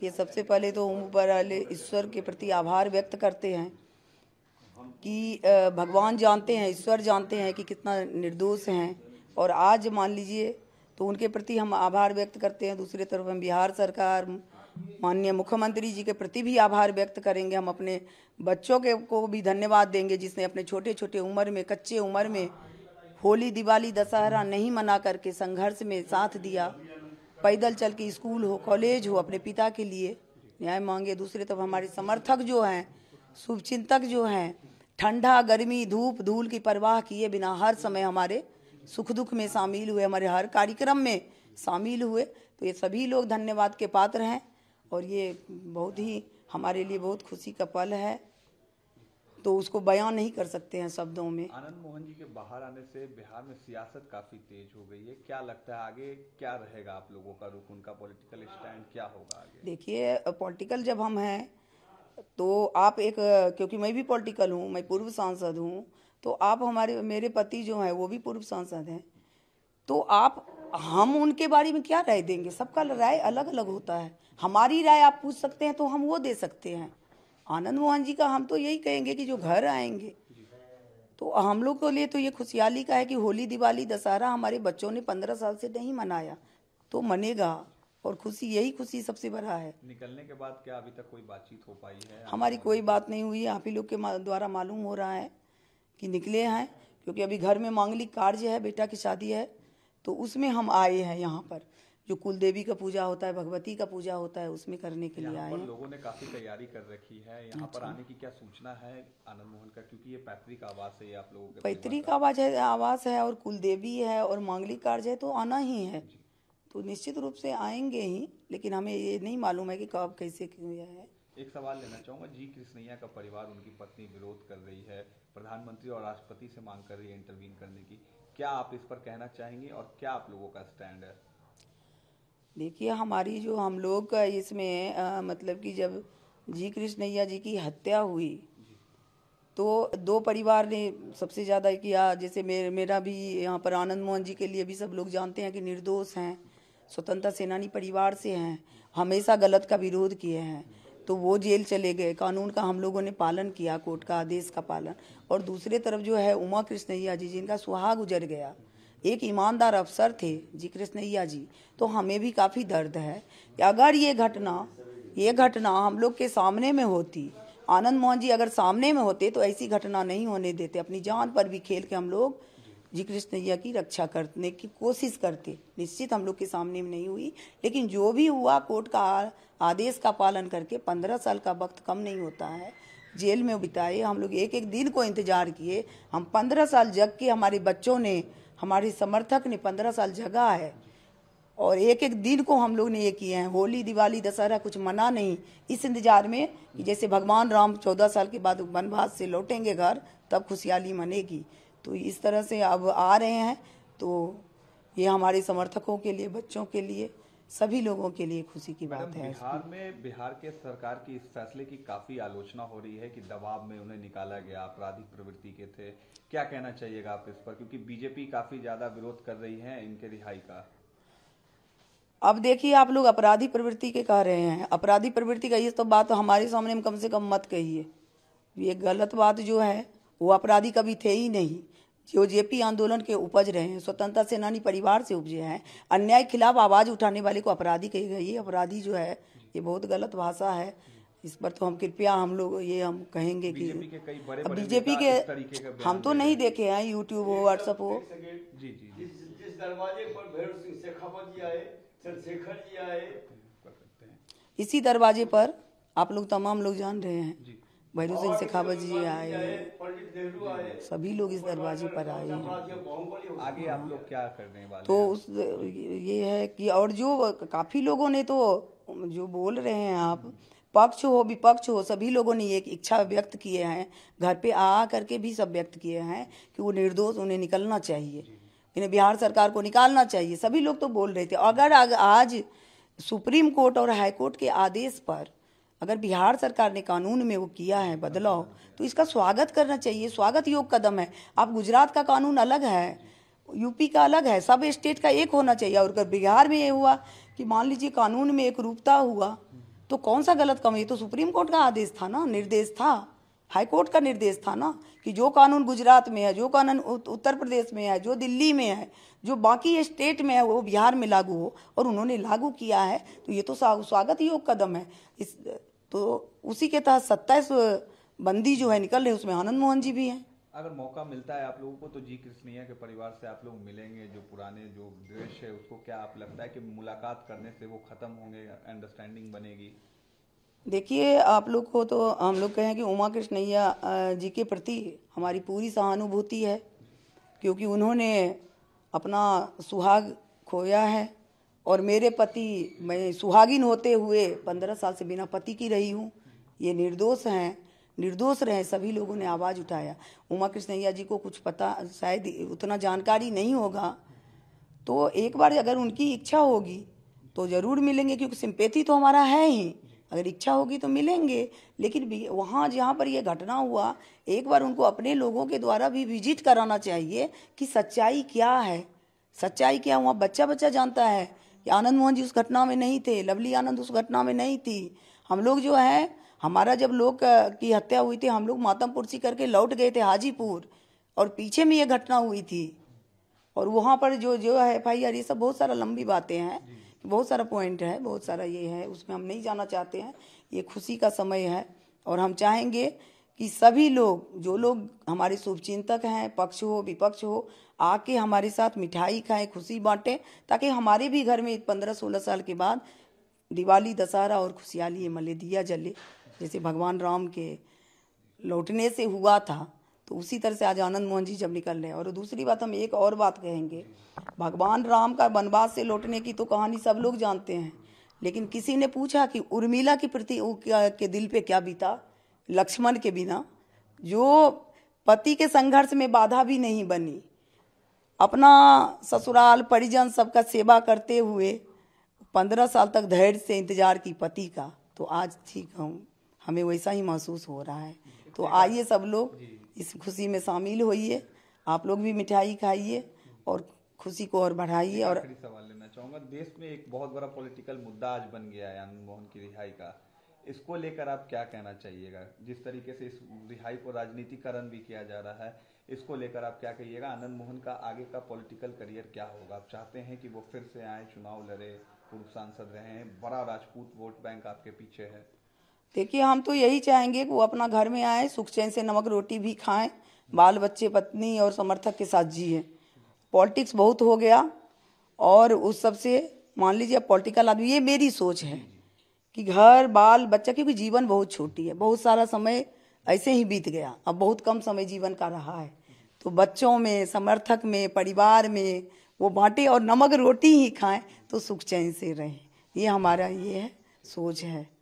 कि सबसे पहले तो हम ऊपर वाले ईश्वर के प्रति आभार व्यक्त करते हैं कि भगवान जानते हैं, ईश्वर जानते हैं कि कितना निर्दोष हैं। और आज मान लीजिए तो उनके प्रति हम आभार व्यक्त करते हैं। दूसरी तरफ हम बिहार सरकार माननीय मुख्यमंत्री जी के प्रति भी आभार व्यक्त करेंगे। हम अपने बच्चों के को भी धन्यवाद देंगे जिसने अपने छोटे छोटे उम्र में, कच्चे उम्र में होली, दिवाली, दशहरा नहीं मना करके संघर्ष में साथ दिया। पैदल चल के स्कूल हो, कॉलेज हो, अपने पिता के लिए न्याय मांगे। दूसरे तरफ हमारे समर्थक जो हैं, शुभचिंतक जो हैं, ठंडा, गर्मी, धूप, धूल की परवाह किए बिना हर समय हमारे सुख दुख में शामिल हुए, हमारे हर कार्यक्रम में शामिल हुए। तो ये सभी लोग धन्यवाद के पात्र हैं और ये बहुत ही हमारे लिए बहुत खुशी का पल है, तो उसको बयान नहीं कर सकते हैं शब्दों में। आनंद मोहन जी के बाहर आने से बिहार में सियासत काफ़ी तेज हो गई है, क्या लगता है आगे क्या रहेगा? आप लोगों का रुख, उनका पॉलिटिकल स्टैंड क्या होगा आगे? देखिए, पॉलिटिकल जब हम हैं तो आप एक, क्योंकि मैं भी पॉलिटिकल हूँ, मैं पूर्व सांसद हूँ, तो आप हमारे, मेरे पति जो हैं वो भी पूर्व सांसद हैं, तो आप, हम उनके बारे में क्या राय देंगे? सबका राय अलग अलग होता है। हमारी राय आप पूछ सकते हैं तो हम वो दे सकते हैं। आनंद मोहन जी का हम तो यही कहेंगे कि जो घर आएंगे, तो हम लोग के लिए तो ये खुशहाली का है कि होली, दिवाली, दशहरा हमारे बच्चों ने 15 साल से नहीं मनाया, तो मनेगा। और खुशी, यही खुशी सबसे बड़ा है। निकलने के बाद क्या अभी तक कोई बातचीत हो पाई है? हमारी कोई बात नहीं हुई है। आप ही लोग के द्वारा मालूम हो रहा है कि निकले हैं, क्योंकि अभी घर में मांगलिक कार्य है, बेटा की शादी है, तो उसमें हम आए हैं। यहाँ पर जो कुल देवी का पूजा होता है, भगवती का पूजा होता है, उसमें करने के लिए आए हैं। लोगों ने काफी तैयारी कर रखी है। यहाँ पर आने की क्या सूचना है आनंद मोहन का, क्योंकि ये पैतृक आवास है, ये आप लोगों का पैतृक आवास है, आवास है, और कुल देवी है और मांगलिक कार्य है, तो आना ही है, तो निश्चित रूप से आएंगे ही। लेकिन हमें ये नहीं मालूम है कि कब, कैसे किया है। एक सवाल लेना चाहूँगा, जी कृष्णैया का परिवार, उनकी पत्नी विरोध कर रही है, प्रधानमंत्री और राष्ट्रपति से मांग कर रही है इंटरवीन करने की, क्या आप इस पर कहना चाहेंगे और क्या आप लोगों का स्टैंड है? देखिए, हमारी जो, हम लोग का इसमें मतलब कि जब जी कृष्णैया जी की हत्या हुई तो दो परिवार ने सबसे ज़्यादा किया। जैसे मेरा भी यहाँ पर आनंद मोहन जी के लिए भी सब लोग जानते हैं कि निर्दोष हैं, स्वतंत्रता सेनानी परिवार से हैं, हमेशा गलत का विरोध किए हैं, तो वो जेल चले गए। कानून का हम लोगों ने पालन किया, कोर्ट का आदेश का पालन। और दूसरे तरफ जो है उमा कृष्णैया जी, जिनका सुहाग गुजर गया, एक ईमानदार अफसर थे जी कृष्णैया जी, तो हमें भी काफ़ी दर्द है कि अगर ये घटना हम लोग के सामने में होती, आनंद मोहन जी अगर सामने में होते तो ऐसी घटना नहीं होने देते। अपनी जान पर भी खेल के हम लोग जी कृष्णैया की रक्षा करने की कोशिश करते। निश्चित हम लोग के सामने में नहीं हुई, लेकिन जो भी हुआ कोर्ट का आदेश का पालन करके, 15 साल का वक्त कम नहीं होता है, जेल में बिताए हम लोग, एक एक दिन को इंतजार किए। हम 15 साल जग के, हमारे बच्चों ने, हमारे समर्थक ने 15 साल जगा है, और एक एक दिन को हम लोग ने ये किए हैं। होली, दिवाली, दशहरा कुछ मना नहीं, इस इंतजार में कि जैसे भगवान राम 14 साल के बाद वनवास से लौटेंगे घर, तब खुशहाली मनेगी। तो इस तरह से अब आ रहे हैं, तो ये हमारे समर्थकों के लिए, बच्चों के लिए, सभी लोगों के लिए खुशी की बात है। बिहार के सरकार की इस फैसले की काफी आलोचना हो रही है कि दबाव में उन्हें निकाला गया, आपराधिक प्रवृत्ति के थे, क्या कहना चाहिएगा आप इस पर, क्योंकि बीजेपी काफी ज्यादा विरोध कर रही है इनके रिहाई का? अब देखिए, आप लोग अपराधी प्रवृत्ति के कह रहे हैं, अपराधी प्रवृत्ति का ये तो बात हमारे सामने में कम से कम मत कहिए, ये गलत बात जो है। वो अपराधी कभी थे ही नहीं, जो जेपी आंदोलन के उपज रहे हैं, स्वतंत्रता सेनानी परिवार से उपजे हैं, अन्याय के खिलाफ आवाज़ उठाने वाले को अपराधी कही गई। ये अपराधी जो है, ये बहुत गलत भाषा है, इस पर तो हम कृपया, हम लोग ये हम कहेंगे कि बीजेपी के हम तो नहीं देखे हैं, यूट्यूब हो, व्हाट्सएप हो। जिस दरवाजे पर भैरू सिंह शेखावत जी आए, चंद्रशेखर जी आए, इसी दरवाजे पर आप लोग तमाम लोग जान रहे हैं, भैरू सिंह शेखावत जी आए हैं, सभी लोग इस दरवाजे पर आए हैं। आगे आप लोग क्या करने वाले? तो उस ये है कि, और जो काफ़ी लोगों ने तो जो बोल रहे हैं आप, पक्ष हो विपक्ष हो, सभी लोगों ने एक इच्छा व्यक्त किए हैं, घर पे आ करके भी सब व्यक्त किए हैं कि वो निर्दोष, उन्हें निकलना चाहिए, इन्हें बिहार सरकार को निकालना चाहिए, सभी लोग तो बोल रहे थे। अगर आज सुप्रीम कोर्ट और हाई कोर्ट के आदेश पर अगर बिहार सरकार ने कानून में वो किया है बदलाव, तो इसका स्वागत करना चाहिए, स्वागत योग कदम है। आप गुजरात का कानून अलग है, यूपी का अलग है, सब स्टेट का एक होना चाहिए। और अगर बिहार में ये हुआ कि मान लीजिए कानून में एक रूपता हुआ, तो कौन सा गलत काम? ये तो सुप्रीम कोर्ट का आदेश था ना, निर्देश था, हाई कोर्ट का निर्देश था ना कि जो कानून गुजरात में है, जो कानून उत्तर प्रदेश में है, जो दिल्ली में है, जो बाकी स्टेट में है, वो बिहार में लागू हो, और उन्होंने लागू किया है। तो ये तो स्वागत योग कदम है। इस तो उसी के तहत 27 बंदी जो है निकल रहे, उसमें आनंद मोहन जी भी हैं। अगर मौका मिलता है आप लोगों को तो जी कृष्णैया के परिवार से आप लोग मिलेंगे? जो पुराने जो द्वेष है उसको क्या आप लगता है कि मुलाकात करने से वो खत्म होंगे, अंडरस्टैंडिंग बनेगी? देखिए आप लोग को तो हम लोग कहें कि उमा कृष्णैया जी के प्रति हमारी पूरी सहानुभूति है, क्योंकि उन्होंने अपना सुहाग खोया है और मेरे पति, मैं सुहागिन होते हुए 15 साल से बिना पति की रही हूँ। ये निर्दोष हैं, निर्दोष रहे, सभी लोगों ने आवाज़ उठाया। उमा कृष्णैया जी को कुछ पता शायद उतना जानकारी नहीं होगा, तो एक बार अगर उनकी इच्छा होगी तो ज़रूर मिलेंगे, क्योंकि सिंपैथी तो हमारा है ही। अगर इच्छा होगी तो मिलेंगे, लेकिन वहाँ जहाँ पर यह घटना हुआ एक बार उनको अपने लोगों के द्वारा भी विजिट कराना चाहिए कि सच्चाई क्या है, सच्चाई क्या वहाँ बच्चा बच्चा जानता है कि आनंद मोहन जी उस घटना में नहीं थे, लवली आनंद उस घटना में नहीं थी। हम लोग जो है, हमारा जब लोग की हत्या हुई थी, हम लोग मातमपुरसी करके लौट गए थे हाजीपुर, और पीछे में ये घटना हुई थी, और वहाँ पर जो जो है FIR, ये सब बहुत सारा लंबी बातें हैं, बहुत सारा पॉइंट है, बहुत सारा ये है, उसमें हम नहीं जाना चाहते हैं। ये खुशी का समय है और हम चाहेंगे कि सभी लोग, जो लोग हमारे शुभचिंतक हैं, पक्ष हो विपक्ष हो, आके हमारे साथ मिठाई खाएं, खुशी बांटें, ताकि हमारे भी घर में 15-16 साल के बाद दिवाली, दशहरा और खुशहाली ये मले, दिया जले, जैसे भगवान राम के लौटने से हुआ था। तो उसी तरह से आज आनंद मोहन जी जब निकल रहे हैं। और दूसरी बात, हम एक और बात कहेंगे, भगवान राम का वनवास से लौटने की तो कहानी सब लोग जानते हैं, लेकिन किसी ने पूछा कि उर्मिला के प्रति के दिल पे क्या बीता, लक्ष्मण के बिना, जो पति के संघर्ष में बाधा भी नहीं बनी, अपना ससुराल परिजन सबका सेवा करते हुए 15 साल तक धैर्य से इंतजार की पति का। तो आज ठीक हूँ, हमें वैसा ही महसूस हो रहा है। तो आइए सब लोग इस खुशी में शामिल होइए, आप लोग भी मिठाई खाइए और खुशी को और बढ़ाइए। और आखिरी सवाल लेना चाहूँगा, देश में एक बहुत बड़ा पॉलिटिकल मुद्दा आज बन गया है आनंद मोहन की रिहाई का, इसको लेकर आप क्या कहना चाहिएगा? जिस तरीके से इस रिहाई को राजनीतिकरण भी किया जा रहा है, इसको लेकर आप क्या कहिएगा? आनंद मोहन का आगे का पॉलिटिकल करियर क्या होगा? आप चाहते हैं कि वो फिर से आए, चुनाव लड़े, पूर्व सांसद रहे, बड़ा राजपूत वोट बैंक आपके पीछे है? देखिए हम तो यही चाहेंगे कि वो अपना घर में आए, सुख चैन से नमक रोटी भी खाएं, बाल बच्चे पत्नी और समर्थक के साथ जिए। पॉलिटिक्स बहुत हो गया और उस सब से मान लीजिए पॉलिटिकल आदमी, ये मेरी सोच है कि घर बाल बच्चा, क्योंकि जीवन बहुत छोटी है, बहुत सारा समय ऐसे ही बीत गया, अब बहुत कम समय जीवन का रहा है, तो बच्चों में, समर्थक में, परिवार में वो बांटे और नमक रोटी ही खाएँ, तो सुख चैन से रहें। ये हमारा ये है, सोच है।